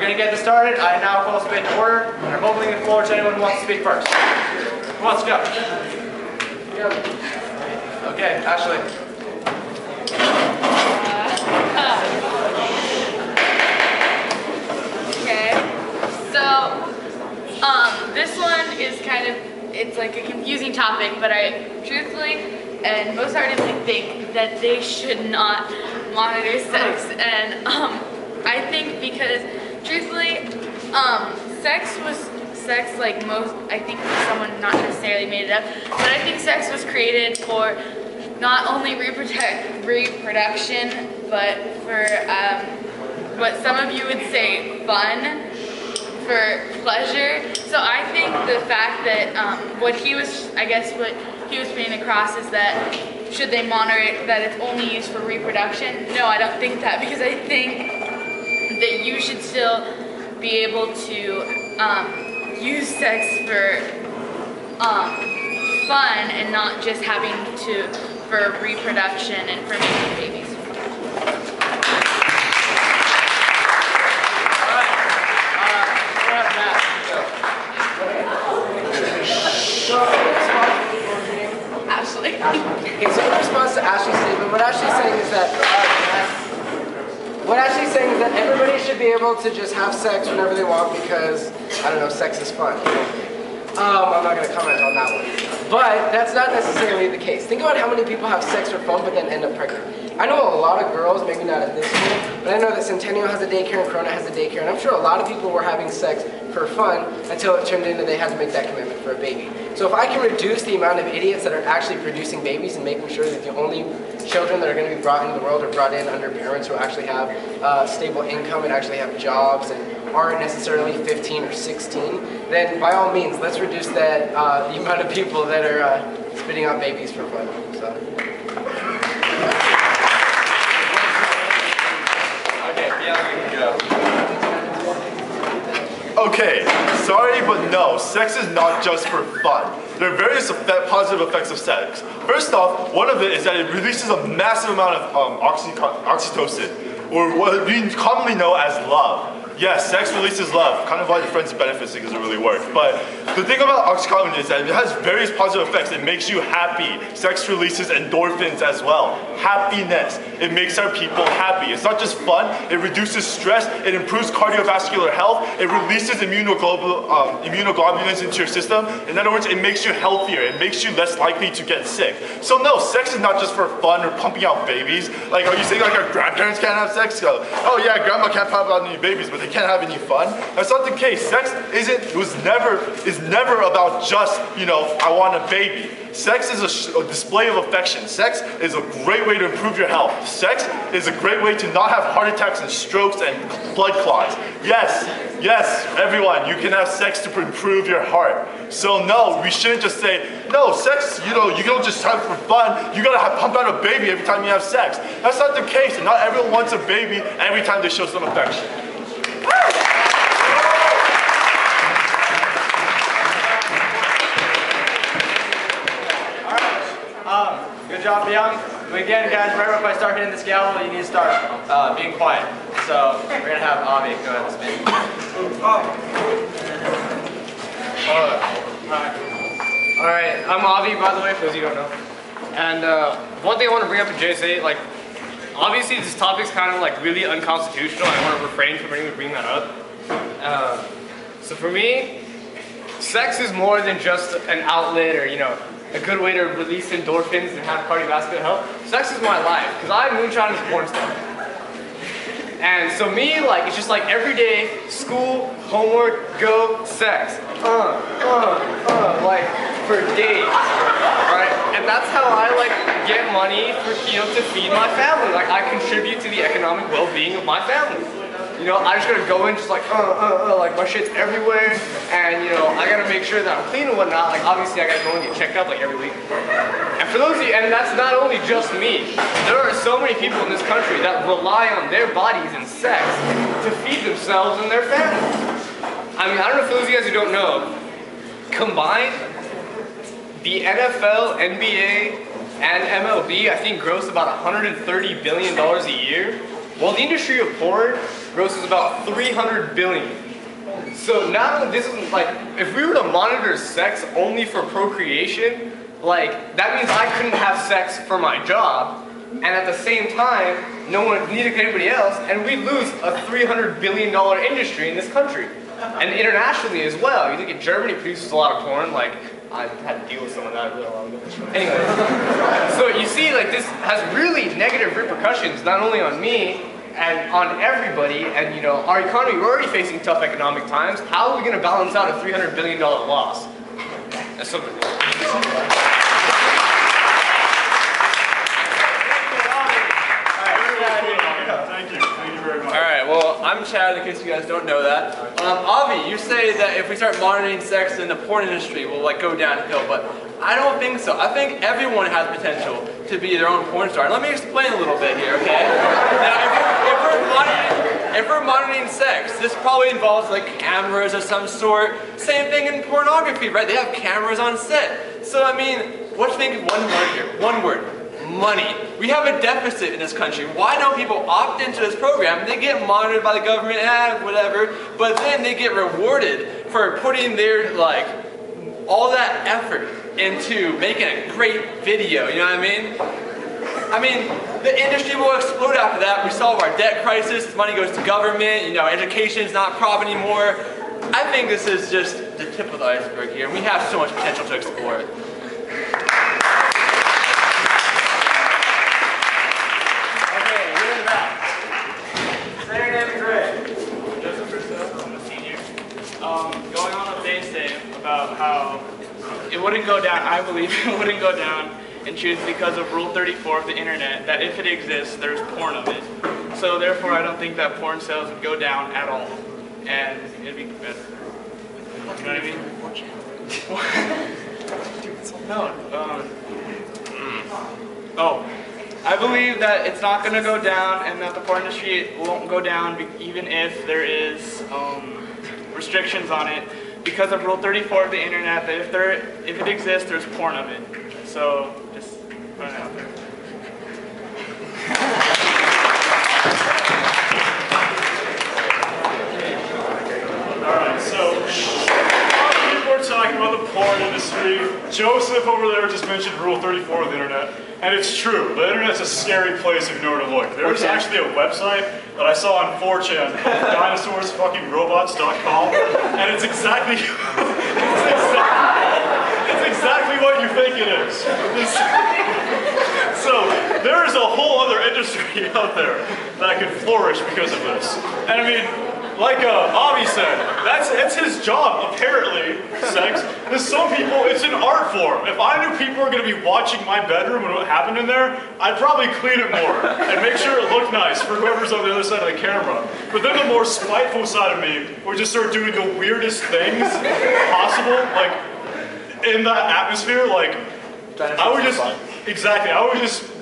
We're going to get this started. I now call debate to order, and I'm opening the floor to anyone who wants to speak first. Who wants to go? Okay, Ashley. Okay. So, this one is kind of, it's like a confusing topic, but I truthfully and most artists think that they should not monitor sex, and I think because truthfully, sex like most, I think someone not necessarily made it up, but I think sex was created for not only reproduction, but for what some of you would say fun, for pleasure. So I think the fact that what he was putting across is that should they monitor it, that it's only used for reproduction? No, I don't think that, because I think that you should still be able to use sex for fun and not just having to for reproduction and for making babies. Okay, so in response to Ashley's statement, what Ashley's saying is that everybody should be able to just have sex whenever they want because, I don't know, sex is fun. I'm not going to comment on that one. But that's not necessarily the case. Think about how many people have sex for fun but then end up pregnant. I know a lot of girls, maybe not at this school, but I know that Centennial has a daycare and Corona has a daycare, and I'm sure a lot of people were having sex for fun until it turned into they had to make that commitment for a baby. So if I can reduce the amount of idiots that are actually producing babies and making sure that the only children that are going to be brought into the world are brought in under parents who actually have stable income and actually have jobs and aren't necessarily 15 or 16, then by all means, let's reduce that the amount of people that are spitting out babies for fun. So. Okay, yeah, we can go. Okay, sorry but no, sex is not just for fun. There are various positive effects of sex. First off, one of it is that it releases a massive amount of oxytocin, or what we commonly know as love. Yes, sex releases love, kind of why the friends benefits because it really works. But the thing about oxytocin is that it has various positive effects. It makes you happy. Sex releases endorphins as well. Happiness. It makes our people happy. It's not just fun. It reduces stress. It improves cardiovascular health. It releases immunoglobulins into your system. In other words, it makes you healthier. It makes you less likely to get sick. So no, sex is not just for fun or pumping out babies. Like, are you saying like our grandparents can't have sex? Oh yeah, grandma can't pump out any babies, but they can't have any fun. That's not the case. Sex is never about just, you know, I want a baby. Sex is a display of affection. Sex is a great way to improve your health. Sex is a great way to not have heart attacks and strokes and blood clots. Yes, yes, everyone, you can have sex to improve your heart. So no, we shouldn't just say, no, sex, you know, you don't just have for fun. You gotta pump out a baby every time you have sex. That's not the case. And not everyone wants a baby every time they show some affection. Good job, Young. Again, guys, remember if I start hitting the scalpel, you need to start being quiet. So we're going to have Avi go ahead and spin. All right, I'm Avi, by the way, for those you don't know. And one thing I want to bring up to JSA, like, obviously this topic's kind of like really unconstitutional. I want to refrain from even bringing that up. So for me, sex is more than just an outlet or, you know, a good way to release endorphins and have cardiovascular health. Sex is my life, because I moonshine as a porn star. And so me, like, it's just like every day, school, homework, go, sex. Like, for days, right? And that's how I, like, get money for, you know, to feed my family. Like, I contribute to the economic well-being of my family. You know, I just gotta go in just like, like my shit's everywhere, and you know, I gotta make sure that I'm clean and whatnot. Like obviously I gotta go and get checked up like every week. And for those of you, and that's not only just me, there are so many people in this country that rely on their bodies and sex to feed themselves and their families. I mean, I don't know for those of you guys who don't know, combined, the NFL, NBA, and MLB, I think gross about $130 billion a year. Well, the industry of porn grosses about $300 billion. So not only this is like, if we were to monitor sex only for procreation, like that means I couldn't have sex for my job, and at the same time, no one needed anybody else, and we lose a $300 billion industry in this country. And internationally as well. You look at Germany produces a lot of porn. Like, I had to deal with some of that real long ago. Anyway, so you see, like, this has really negative repercussions, not only on me and on everybody. And, you know, our economy, we're already facing tough economic times. How are we going to balance out a $300 billion loss? That's something. Well, I'm Chad, in case you guys don't know that. Avi, you say that if we start monitoring sex in the porn industry, we'll like go downhill, but I don't think so. I think everyone has potential to be their own porn star. And let me explain a little bit here, okay? Now, if we're monitoring sex, this probably involves like cameras of some sort. Same thing in pornography, right? They have cameras on set. So, I mean, what do you think of one word here? One word. Money. We have a deficit in this country. Why don't people opt into this program? They get monitored by the government, whatever, but then they get rewarded for putting their, like, all that effort into making a great video, you know what I mean? The industry will explode after that. We solve our debt crisis, money goes to government, you know, education's not prop anymore. I think this is just the tip of the iceberg here. We have so much potential to explore. Going on what they say about how it wouldn't go down, I believe it wouldn't go down in truth because of Rule 34 of the internet, that if it exists, there's porn of it. So therefore, I don't think that porn sales would go down at all, and it'd be better. You know what I mean? No. I believe that it's not going to go down, and that the porn industry won't go down even if there is restrictions on it, because of Rule 34 of the internet, that if it exists, there's porn of it. So just put it out there. Alright, so people were talking about the porn industry. Joseph over there just mentioned Rule 34 of the internet. And it's true, the internet's a scary place if you know where to look. There's actually a website that I saw on 4chan, dinosaurs-fucking-robots.com, and it's exactly what you think it is. So there is a whole other industry out there that could flourish because of this. And I mean, like Avi said, that's his job, apparently, sex. To some people, it's an art form. If I knew people were going to be watching my bedroom and what happened in there, I'd probably clean it more and make sure it looked nice for whoever's on the other side of the camera. But then the more spiteful side of me would just start doing the weirdest things possible, like, in that atmosphere, like, I would just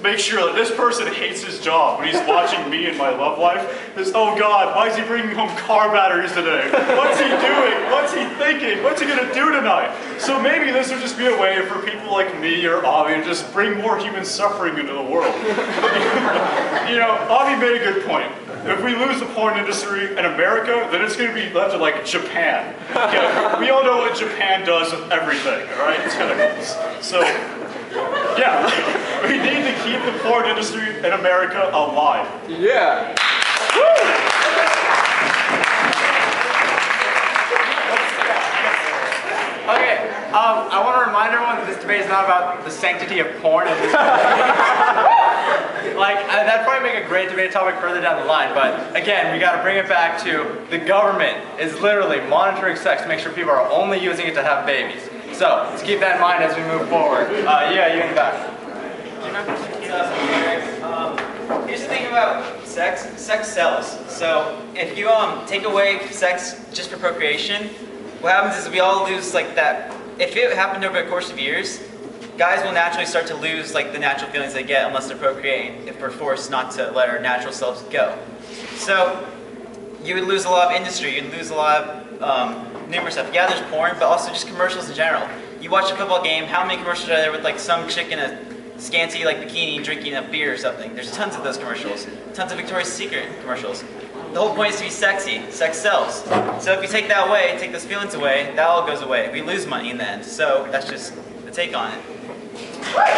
make sure that this person hates his job when he's watching me and my love life. This, oh God, why is he bringing home car batteries today? What's he doing? What's he thinking? What's he gonna do tonight? So maybe this would just be a way for people like me or Avi to just bring more human suffering into the world. You know, Avi made a good point. If we lose the porn industry in America, then it's going to be left to, like, Japan. Okay? We all know what Japan does with everything, all right? It's kind of, so, yeah, we need to keep the porn industry in America alive. Yeah. Woo! Okay, I want to remind everyone that this debate is not about the sanctity of porn. Like, that'd probably make a great debate topic further down the line, but again, we gotta bring it back to the government is literally monitoring sex to make sure people are only using it to have babies. So, let's keep that in mind as we move forward. Yeah, you in the back. Here's the thing about sex. Sex sells. So, if you take away sex just for procreation, what happens is we all lose like that. If it happened over the course of years, guys will naturally start to lose like the natural feelings they get unless they're procreating, if we're forced not to let our natural selves go. So you would lose a lot of industry, you'd lose a lot of numerous stuff. Yeah, there's porn, but also just commercials in general. You watch a football game, how many commercials are there with like some chick in a scanty like bikini drinking a beer or something. There's tons of those commercials. Tons of Victoria's Secret commercials. The whole point is to be sexy. Sex sells. So if you take that away, take those feelings away, that all goes away. We lose money in the end. So that's just the take on it. What?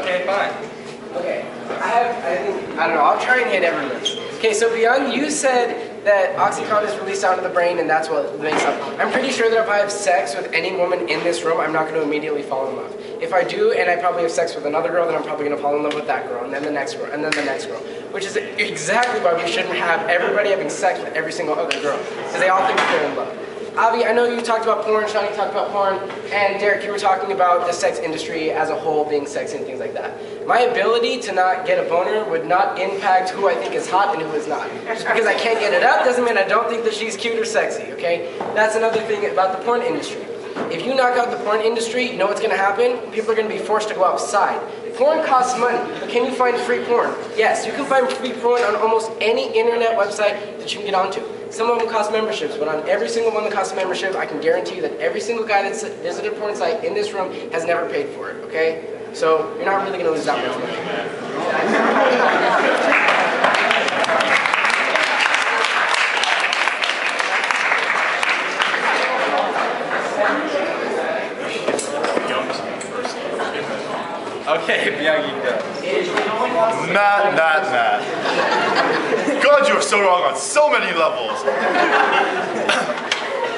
Okay, fine. Okay, I'll try and hit every list. Okay, so Beyond, you said that OxyContin is released out of the brain and that's what makes up. I'm pretty sure that if I have sex with any woman in this room, I'm not going to immediately fall in love. If I do, and I probably have sex with another girl, then I'm probably going to fall in love with that girl, and then the next girl, and then the next girl. Which is exactly why we shouldn't have everybody having sex with every single other girl, because they all think they're in love. Avi, I know you talked about porn, Shaun, you talked about porn, and Derek, you were talking about the sex industry as a whole being sexy and things like that. My ability to not get a boner would not impact who I think is hot and who is not. Just because I can't get it up doesn't mean I don't think that she's cute or sexy, okay? That's another thing about the porn industry. If you knock out the porn industry, you know what's going to happen? People are going to be forced to go outside. Porn costs money, but can you find free porn? Yes, you can find free porn on almost any internet website that you can get onto. Some of them cost memberships, but on every single one that costs a membership, I can guarantee you that every single guy that's visited a porn site in this room has never paid for it, okay? So, you're not really going to lose that much money. Okay, Bianchi, go. Nah. God, you are so wrong on so many levels.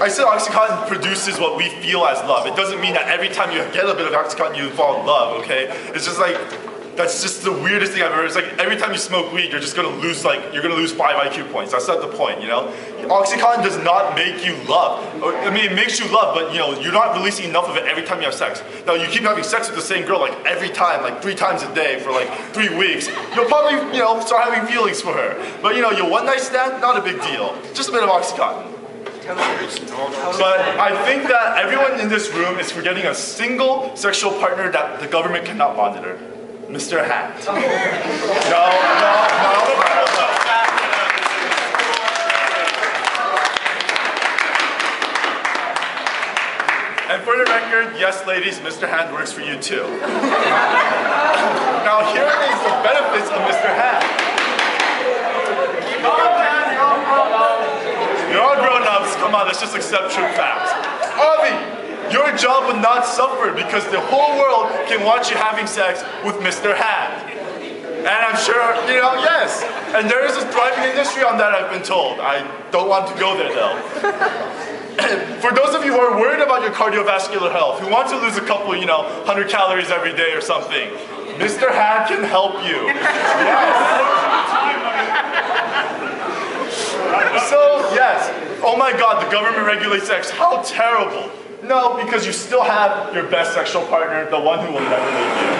I said OxyContin produces what we feel as love. It doesn't mean that every time you get a bit of OxyContin, you fall in love, okay? It's just like, that's just the weirdest thing I've ever. It's like every time you smoke weed, you're just gonna lose like, you're gonna lose 5 IQ points. That's not the point, you know? OxyContin does not make you love. I mean, it makes you love, but you know, you're not releasing enough of it every time you have sex. Now, you keep having sex with the same girl like every time, like 3 times a day for like 3 weeks. You'll probably, you know, start having feelings for her. But you know, your one night stand, not a big deal. Just a bit of OxyContin. But I think that everyone in this room is forgetting a single sexual partner that the government cannot monitor. Mr. Hat. No, no. And for the record, yes, ladies, Mr. Hat works for you too. Now here is the benefits of Mr. Hat. You're all grown-ups. Come on, let's just accept true facts. Avi. Your job would not suffer because the whole world can watch you having sex with Mr. Hat. And I'm sure, you know, yes. And there is a thriving industry on that, I've been told. I don't want to go there though. For those of you who are worried about your cardiovascular health, who want to lose a couple, you know, 100 calories every day or something, Mr. Hat can help you. Yes. So, yes. Oh my God, the government regulates sex. How terrible. No, because you still have your best sexual partner, the one who will never leave you.